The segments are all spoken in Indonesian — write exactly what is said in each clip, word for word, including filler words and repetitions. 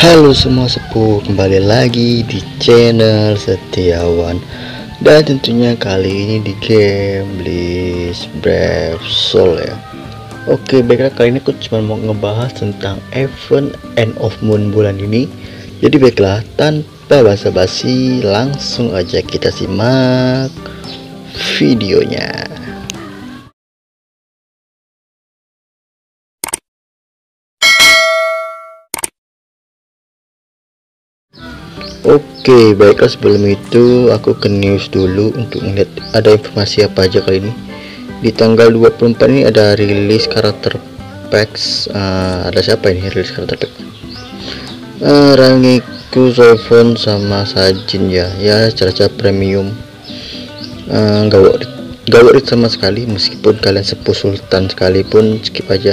Halo semua sepuh, kembali lagi di channel Setiawan. Dan tentunya kali ini di game Bleach Brave Soul ya. Oke, baiklah, kali ini aku cuma mau ngebahas tentang event End of Moon bulan ini. Jadi baiklah, tanpa basa-basi langsung aja kita simak videonya. Oke, baiklah, sebelum itu aku ke news dulu untuk melihat ada informasi apa aja kali ini. Di tanggal dua puluh empat ini ada rilis karakter packs. Uh, ada siapa ini rilis karakter pack? Uh, Rangiku Zofon sama Sajin ya, ya cara-cara premium. Uh, gak worth sama sekali, meskipun kalian sepuh sultan sekalipun skip aja.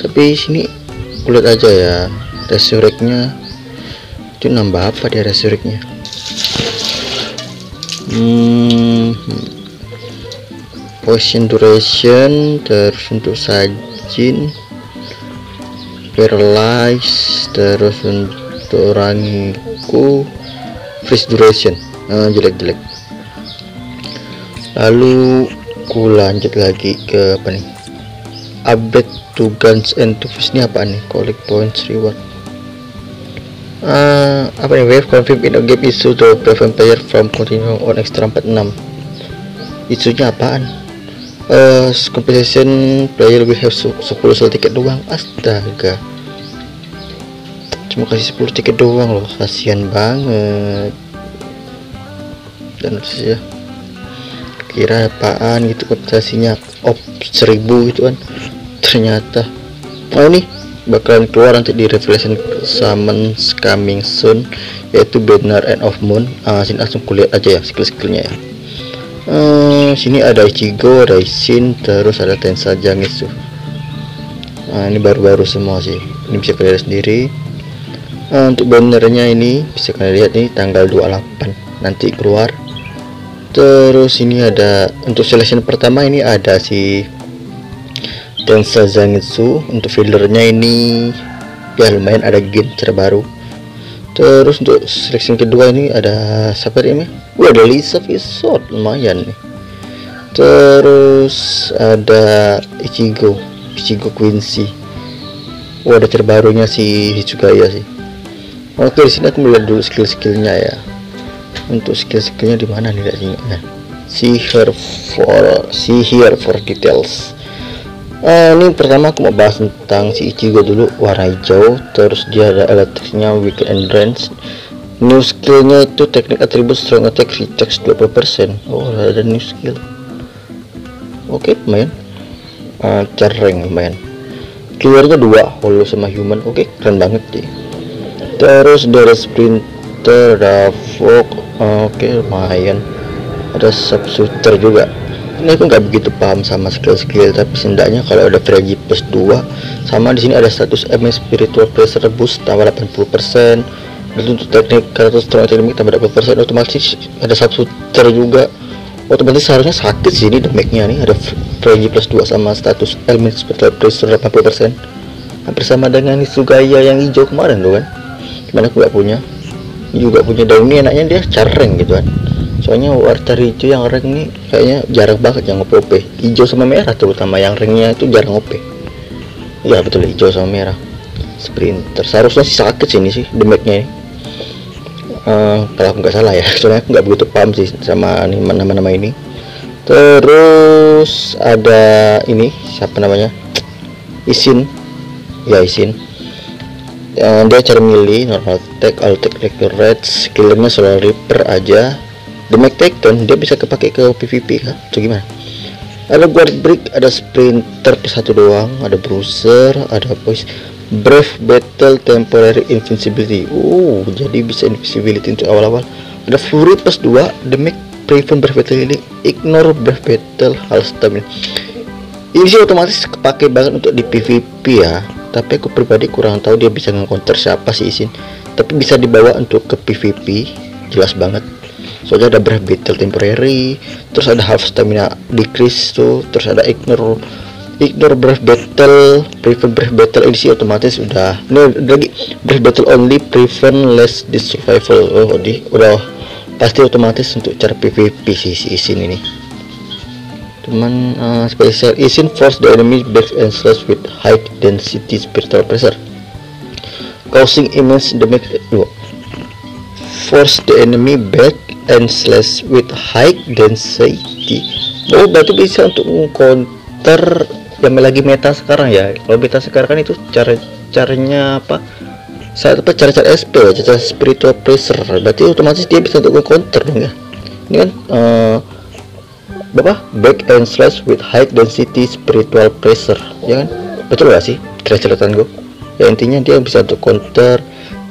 Tapi sini kulit aja ya, resurrectnya itu nambah apa dia resurrectnya. hmm, Potion duration, terus untuk Sajin paralyze, terus untuk Rangiku freeze duration, jelek-jelek. Uh, lalu ku lanjut lagi ke apa nih, update to guns and to freeze. Ini apa nih, collect points reward. Uh, apa nih, wave confirm in a game issue to prevent player from continuing on extra empat puluh enam. Isunya apaan? Uh, compensation player will have sepuluh soul ticket doang. Astaga, cuma kasih sepuluh tiket doang loh, kasihan banget. Dan ya kira apaan gitu kompensasinya, op seribu gitu kan, ternyata oh ini bakalan keluar nanti di Revelation Summons coming soon, yaitu banner End of Moon. Uh, sini langsung kulihat aja ya skill-skillnya ya. Uh, sini ada Ichigo, Raisin, terus ada Tensa Zangetsu. Uh, ini baru-baru semua sih, ini bisa kalian lihat sendiri. Uh, untuk bannernya ini bisa kalian lihat nih tanggal dua puluh delapan nanti keluar. Terus ini ada untuk selection pertama, ini ada si Tensa Zangetsu. Untuk fillernya ini ya lumayan, ada game terbaru. Terus untuk selection kedua ini ada siapa ini? Wah, ada Lisa Vsot, lumayan nih. Terus ada Ichigo, Ichigo Quincy. Wah, ada terbarunya si Hitsugaya sih. Oke, di sini aku melihat dulu skill-skillnya ya. Untuk skill-skillnya di mana nih lihat sini. Nah, see here for see here for details. Uh, ini pertama aku mau bahas tentang si Ichigo dulu, warna hijau. Terus dia ada elektriknya, weak and range. New skillnya itu teknik atribut strong attack recharge dua puluh persen. Oh, ada new skill. Oke, okay, main uh, cereng main. Keluarnya dua, holo sama human. Oke, okay, keren banget sih. Terus dari sprinter ada fog. uh, Oke, okay, lumayan. Ada sub-shooter juga. Ini aku nggak begitu paham sama skill-skill, tapi setidaknya kalau ada fragi plus dua sama. Di sini ada status M spiritual pressure boost tambah delapan puluh persen, lalu untuk teknik karakter strong attack tambah delapan puluh persen. Otomatis ada sub-shooter juga, otomatis seharusnya sakit sini damage-nya. Nih ada fragi plus dua sama status M spiritual pressure delapan puluh persen, hampir sama dengan Hitsugaya yang hijau kemarin tuh kan. Gimana aku nggak punya, juga punya daun ini, enaknya dia careng gitu kan. Soalnya warna hijau yang rank ini kayaknya jarang banget yang O P O P. Hijau sama merah terutama yang ranknya itu jarang O P. Ya betul, hijau sama merah. Sprinter seharusnya sih sakit sini sih damage-nya. Uh, kalau aku nggak salah ya, soalnya aku nggak begitu paham sih sama nama-nama ini. Terus ada ini siapa namanya, Isin ya, Isin. Uh, dia cara milih normal attack, all attack, red. Skillnya solar reaper aja. Damage takedown dia bisa kepake ke P V P kan? Itu gimana? Ada guard break, ada sprinter plus satu doang, ada bruiser, ada voice brave battle temporary invincibility. Uh, jadi bisa invincibility untuk awal-awal. Ada fury plus dua, damage prevent brave battle ini, ignore brave battle hal stamina. Ini sih otomatis kepake banget untuk di P V P ya. Tapi aku pribadi kurang tahu dia bisa ngecounter siapa sih Isin. Tapi bisa dibawa untuk ke P V P, jelas banget. Soalnya ada brave battle temporary, terus ada half stamina decrease tuh, terus ada ignore ignore brave battle Battle, Prevent Brave Battle edisi otomatis udah. No, lagi Brave Battle only, Prevent Less the Survival. Oh, di udah oh, pasti otomatis untuk cara PvP sih sini nih. Cuman uh, special isin force the enemy back and slash with high density spiritual pressure, causing immense damage. Force the enemy back and slash with high density. Oh, berarti bisa untuk counter yang lagi meta sekarang ya. Kalau meta sekarang kan itu cara caranya apa? Saat apa cara-cara S P, cara spiritual pressure. Berarti otomatis dia bisa untuk counter dong ya. Ini kan uh, apa? Back and slash with high density spiritual pressure, ya kan? Betul gak sih? Cerita-ceritaan gue. Ya intinya dia bisa untuk counter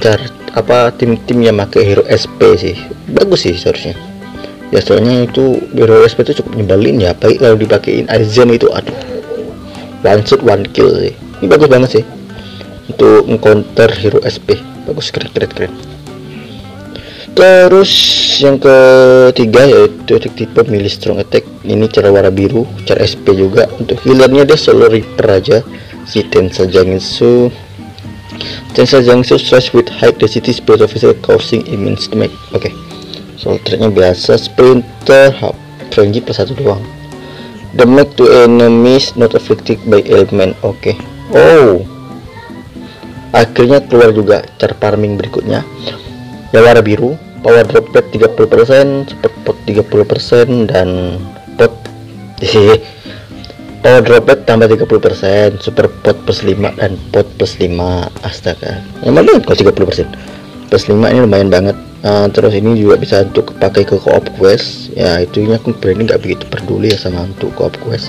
cara apa tim-tim yang pakai hero S P sih. Bagus sih seharusnya. Ya soalnya itu hero S P itu cukup nyebalin ya. Apalagi kalau dipakein Aizen itu aduh. One shot one kill sih. Ini bagus banget sih untuk mengcounter hero S P. Bagus, keren keren keren. Terus yang ketiga yaitu tipe milih strong attack. Ini cara warna biru, cara S P juga. Untuk healernya dia solo reaper aja si Tensa Zangetsu. Tensa Zangetsu stress with high density speed officer causing immense damage. Oke, okay. Solternya biasa, sprinter range plus satu doang. Damage to enemies not affected by element. Oke, okay. Oh, akhirnya keluar juga cara farming berikutnya. Ya warna biru, power droplet tiga puluh persen, support pot tiga puluh persen, dan pot isi power droplet tambah tiga puluh persen, super pot plus lima, dan pot plus lima. Astaga, nyaman banget kalau tiga puluh persen plus lima ini lumayan banget. Uh, terus ini juga bisa untuk pakai ke co-op quest ya. Itunya aku branding nggak begitu peduli ya sama untuk co-op quest,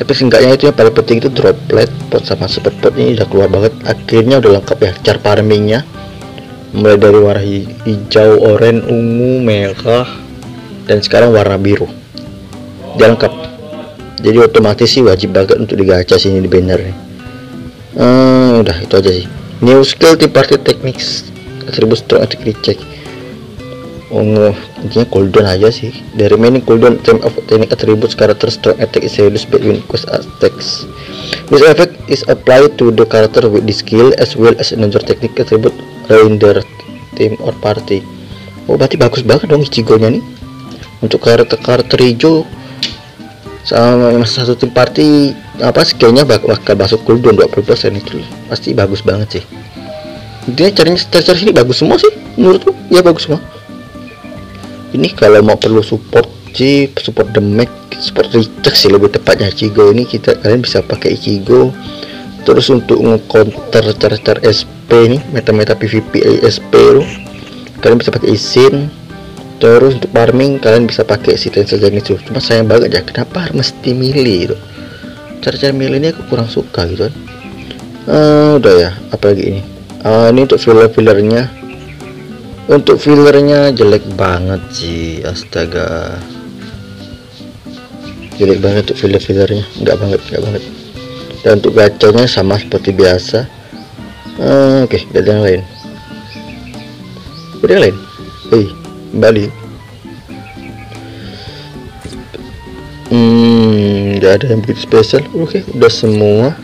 tapi seenggaknya itu yang paling penting itu droplet pot sama super pot ini udah keluar banget. Akhirnya udah lengkap ya cara farmingnya, mulai dari warna hijau, oranye, ungu, merah, dan sekarang warna biru. Dia lengkap, jadi otomatis sih wajib banget untuk digacha sini di banner. Hmm, udah itu aja sih. New skill di party techniques seribu strong attack recheck. Oh, intinya cooldown aja sih. Dari remaining cooldown time of technique attributes character strong attack is reduced between quest attacks. This effect is applied to the character with the skill as well as another technique attribute in their team or party. Oh, berarti bagus banget dong Ichigo-nya nih. Untuk karakter-karakter hijau sama satu tim party apa skillnya bakal masuk cooldown dua puluh persen itu. Pasti bagus banget sih. Dia caranya starter ini bagus semua sih menurutku. Ya bagus semua. Ini kalau mau perlu support sih, support damage, support recharge sih lebih tepatnya. Ichigo ini kita kalian bisa pakai Ichigo. Terus untuk ngecounter cara-cara S P ini, meta-meta PvP S P lu, kalian bisa pakai isin. Terus untuk farming kalian bisa pakai si Tensa Zangetsu. Cuma sayang banget ya, kenapa harus mesti milih itu? Cara-cara milih ini aku kurang suka gitu kan. Uh, udah ya, apalagi ini. Uh, ini untuk filler-fillernya. Untuk fillernya jelek banget sih, astaga, jelek banget untuk filler-fillernya, enggak banget, enggak banget. Dan untuk gacanya sama seperti biasa. Uh, Oke, okay, ada yang lain, ada yang lain. Hei, kembali. Hmm, nggak ada yang begitu spesial. Oke, okay, udah semua.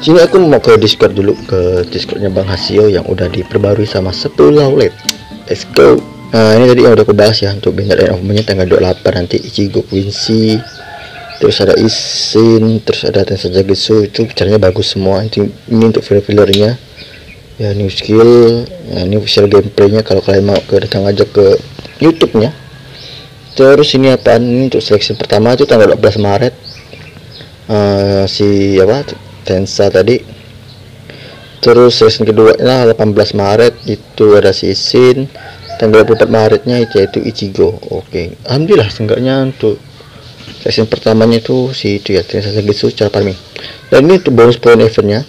Sini aku mau ke Discord dulu, ke Discordnya Bang Hasio yang udah diperbarui sama sepuluh late. Let's go. Nah, ini tadi yang udah aku bahas ya untuk banner end of month-nya tanggal dua puluh delapan nanti Ichigo Quincy. Terus ada Isin, terus ada Tensa Zangetsu, itu caranya bagus semua. Ini, ini untuk filler-fillernya. Ya new skill, ya, ini official gameplay-nya kalau kalian mau ke datang aja ke YouTube-nya. Terus ini apaan? Ini untuk seleksi pertama itu tanggal dua belas Maret. Uh, si apa? Tensa tadi. Terus season kedua nah, delapan belas Maret itu ada season. Tanggal dua puluh empat Maretnya yaitu Ichigo. Oke, okay. Alhamdulillah seenggaknya untuk season pertamanya itu si itu ya Tensa Zangetsu cara farming. Dan ini untuk bonus point eventnya.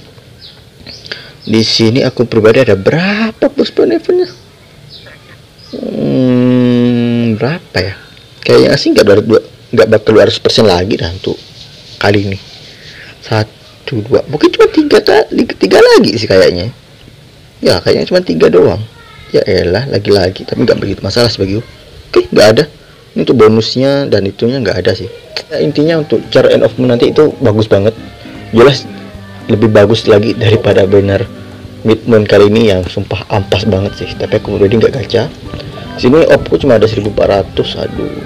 Di sini aku pribadi ada berapa bonus point eventnya? Hmm, berapa ya? Kayaknya sih nggak dari nggak bakal dua ratus persen lagi dah untuk kali ini. Satu dua mungkin cuma tiga tiga lagi sih kayaknya ya, kayaknya cuma tiga doang ya. Elah lagi-lagi, tapi nggak begitu masalah sebagai oke, nggak ada. Ini tuh bonusnya dan itunya nggak ada sih ya, intinya untuk cara end of month nanti itu bagus banget. jelas lebih bagus lagi daripada banner Midmoon kali ini yang sumpah ampas banget sih. Tapi aku udah nggak gacha. Sini opku cuma ada seribu empat ratus, aduh.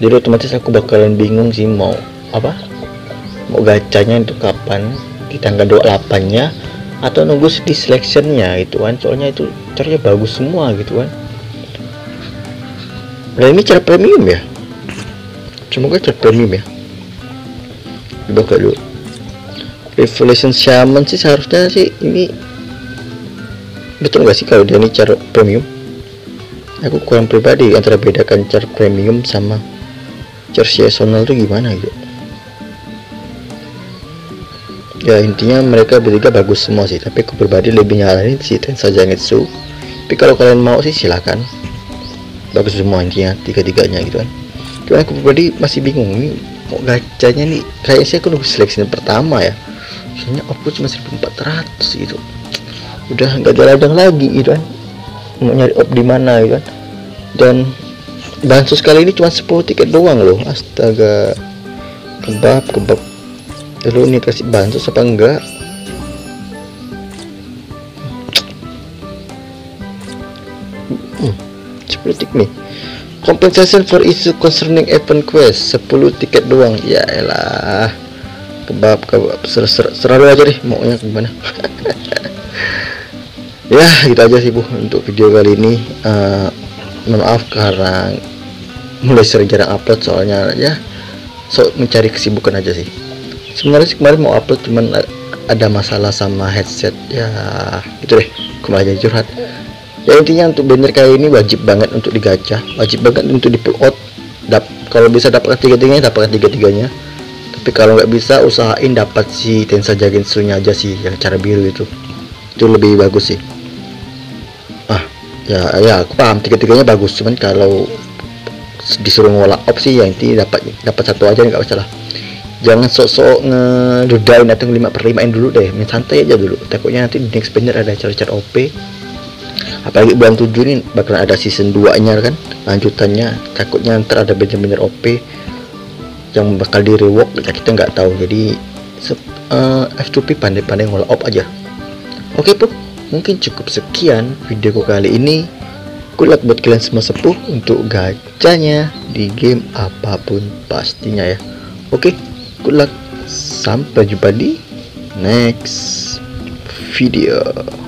Jadi otomatis aku bakalan bingung sih mau apa? Mau gacanya itu kapan? Di tanggal dua puluh delapan-nya atau nunggu di selection-nya gitu kan. Soalnya itu caranya bagus semua gitu kan. Dan ini cara premium ya. Semoga cara premium ya. Coba dulu. Revelation Shaman sih seharusnya sih ini betul nggak sih kalau dia ini cara premium? Aku kurang pribadi antara bedakan cara premium sama cara seasonal tuh gimana gitu. Ya intinya mereka bertiga bagus semua sih, tapi aku pribadi lebih nyaranin si Tensa Zangetsu. Tapi kalau kalian mau sih silakan. Bagus semua intinya tiga-tiganya gitu kan. Cuman aku pribadi masih bingung nih mau gacanya nih. Kayaknya sih aku nunggu seleksi pertama ya. Soalnya aku cuma seribu empat ratus gitu, udah nggak ada ladang lagi gitu kan, mau nyari op di mana gitu kan. Dan bansos kali ini cuma sepuluh tiket doang loh, astaga. Kebab kebab lu nih kasih bansos apa enggak? hmm, sepuluh tiket nih. Compensation for issue concerning event quest sepuluh tiket doang, ya elah. Kebab kebab serah lu aja deh maunya gimana. Ya gitu aja sih bu untuk video kali ini. Uh, maaf karena mulai sering jarang upload, soalnya ya so mencari kesibukan aja sih. Sebenarnya sih kemarin mau upload cuman ada masalah sama headset ya gitu deh, kemarin aja curhat ya. Intinya untuk banner kali ini wajib banget untuk digacha, wajib banget untuk di pull out. Dap kalau bisa dapatkan tiga-tiganya, dapatkan tiga-tiganya. Tapi kalau nggak bisa usahain dapat si Tensa Zangetsu nya aja sih, yang cara biru itu itu lebih bagus sih. Ya, ya aku paham tiga-tiganya bagus, cuman kalau disuruh ngolah opsi yang ini dapat dapat satu aja nggak masalah. Jangan sok-sok ngedudain nanti lima per limaan dulu deh, main santai aja dulu. Takutnya nanti di next banner ada cara-cara O P. Apalagi bulan tujuh ini bakalan ada season dua-nya kan, lanjutannya. Takutnya ntar ada banner-banner O P yang bakal di rework, kita nggak tahu. Jadi uh, F two P pandai-pandai ngolah op aja. Oke pup, mungkin cukup sekian videoku kali ini. Good luck buat kalian semua sepuh untuk gacanya di game apapun pastinya ya. Oke, good luck, sampai jumpa di next video.